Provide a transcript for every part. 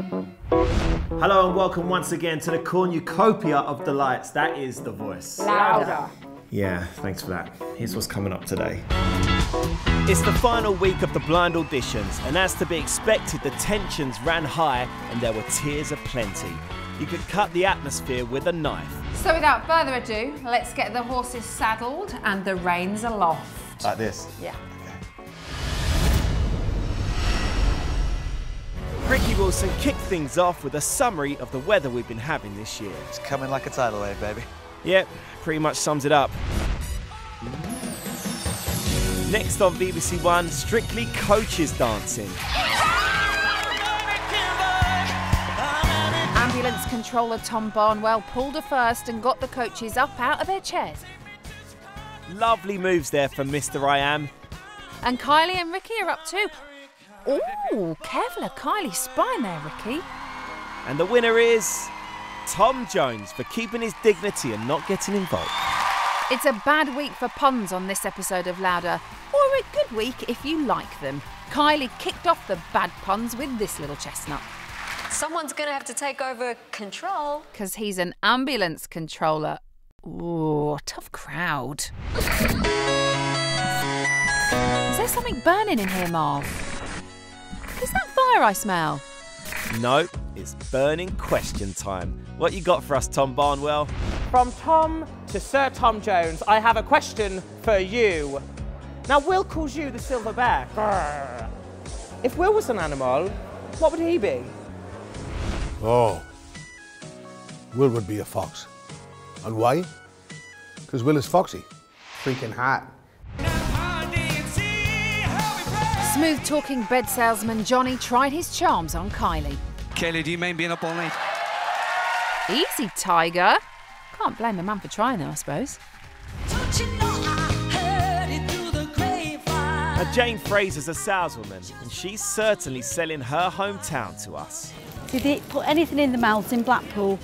Hello and welcome once again to the cornucopia of delights. That is The Voice. Louder. Yeah, thanks for that. Here's what's coming up today. It's the final week of the blind auditions, and as to be expected, the tensions ran high and there were tears aplenty. You could cut the atmosphere with a knife. So without further ado, let's get the horses saddled and the reins aloft. Like this? Yeah. Ricky Wilson kicked things off with a summary of the weather we've been having this year. It's coming like a tidal wave, baby. Yep, pretty much sums it up. Next on BBC One, strictly coaches dancing. Ambulance controller Tom Barnwell pulled a first and got the coaches up out of their chairs. Lovely moves there from Mr. I Am. And Kylie and Ricky are up too. Ooh, careful of Kylie's spine there, Ricky. And the winner is Tom Jones for keeping his dignity and not getting involved. It's a bad week for puns on this episode of Louder, or a good week if you like them. Kylie kicked off the bad puns with this little chestnut. Someone's going to have to take over control. Because he's an ambulance controller. Ooh, tough crowd. Is there something burning in here, Marv? Is that fire I smell? No, it's burning question time. What you got for us, Tom Barnwell? From Tom to Sir Tom Jones, I have a question for you. Now, Will calls you the silverback. If Will was an animal, what would he be? Oh, Will would be a fox. And why? Because Will is foxy. Freaking hot. Smooth-talking bed salesman Johnny tried his charms on Kylie. Kylie, do you mind being up all night? Easy, tiger. Can't blame a man for trying, though, I suppose. Don't you know I heard it through the grapevine? Now, Jane Fraser's a saleswoman, and she's certainly selling her hometown to us. Did it put anything in the mouth in Blackpool?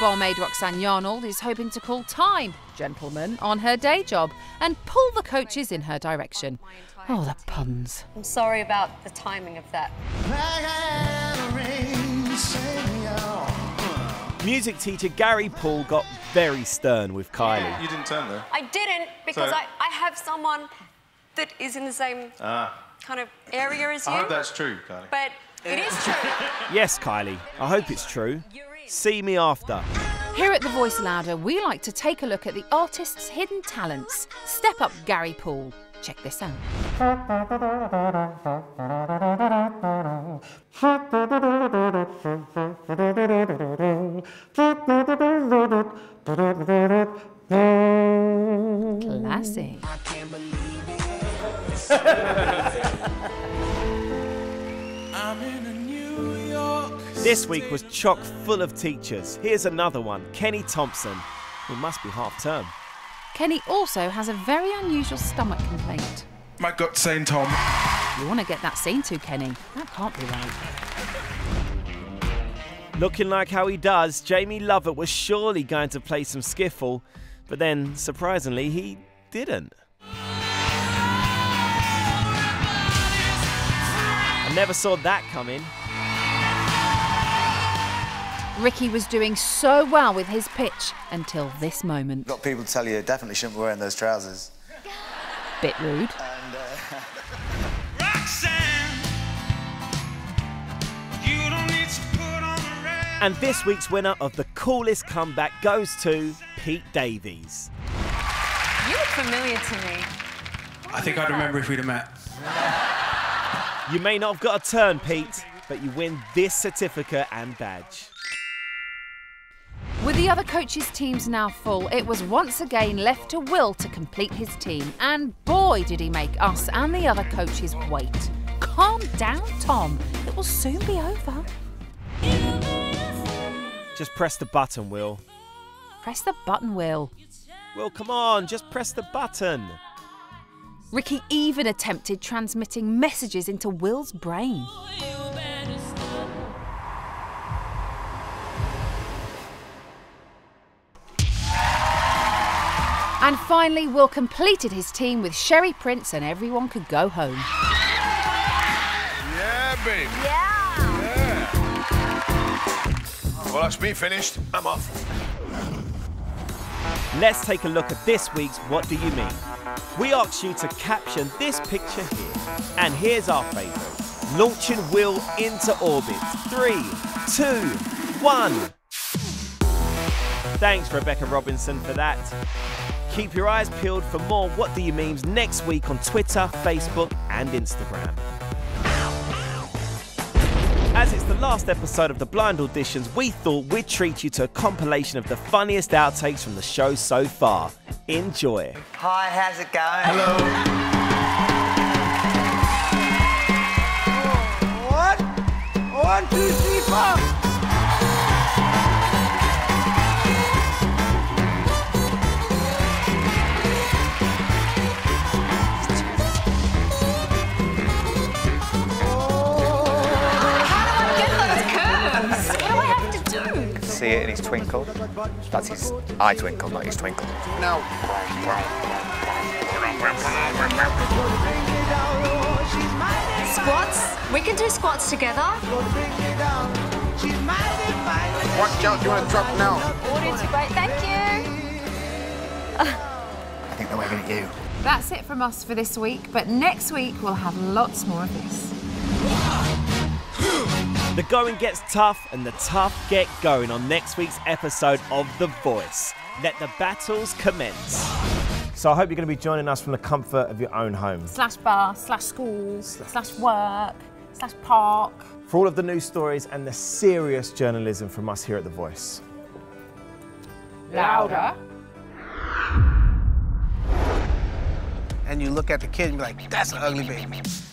Barmaid Roxanne Yarnold is hoping to call time, gentlemen, on her day job and pull the coaches in her direction. Oh, the puns. I'm sorry about the timing of that. Music teacher Gary Paul got very stern with Kylie. Yeah. You didn't turn there? I didn't, because I have someone that is in the same kind of area as you. I hope that's true, Kylie. But it is true. Yes, Kylie, I hope it's true. See me after. Here at The Voice Louder, we like to take a look at the artist's hidden talents. Step up Gary Paul. Check this out. Classic. I can't believe it. I'm in New York. This week was chock full of teachers. Here's another one, Kenny Thompson. It must be half term. Kenny also has a very unusual stomach complaint. My gut's saying Tom. You want to get that seen to, Kenny. That can't be right. Looking like how he does, Jamie Lovett was surely going to play some skiffle, but then, surprisingly, he didn't. I never saw that coming. Ricky was doing so well with his pitch until this moment. Got people to tell you definitely shouldn't be wearing those trousers. Bit rude. And, Roxanne, you don't need to put on the red. And this week's winner of the coolest comeback goes to Pete Davies. You look familiar to me. I think I'd remember if we'd have met. You may not have got a turn, Pete, but you win this certificate and badge. With the other coaches' teams now full, it was once again left to Will to complete his team. And boy, did he make us and the other coaches wait. Calm down, Tom. It will soon be over. Just press the button, Will. Press the button, Will. Will, come on, just press the button. Ricky even attempted transmitting messages into Will's brain. And finally, Will completed his team with Sherry Prince and everyone could go home. Yeah, baby. Yeah. Yeah. Well, that's me finished. I'm off. Let's take a look at this week's What Do You Mean? We asked you to caption this picture here. And here's our favourite. Launching Will into orbit. 3, 2, 1. Thanks, Rebecca Robinson, for that. Keep your eyes peeled for more What Do You Memes next week on Twitter, Facebook and Instagram. As it's the last episode of the Blind Auditions, we thought we'd treat you to a compilation of the funniest outtakes from the show so far. Enjoy. Hi, how's it going? Hello. What? 1, 2, 3, 4. See it in his twinkle. That's his eye twinkle, not his twinkle. No. Squats? We can do squats together. Watch out, you want to drop now. Audience, great, thank you. I think they're waving at you. That's it from us for this week, but next week we'll have lots more of this. The going gets tough and the tough get going on next week's episode of The Voice. Let the battles commence. So I hope you're going to be joining us from the comfort of your own home. /bar/school/work/park. For all of the news stories and the serious journalism from us here at The Voice. Louder. And you look at the kid and be like, that's an ugly baby.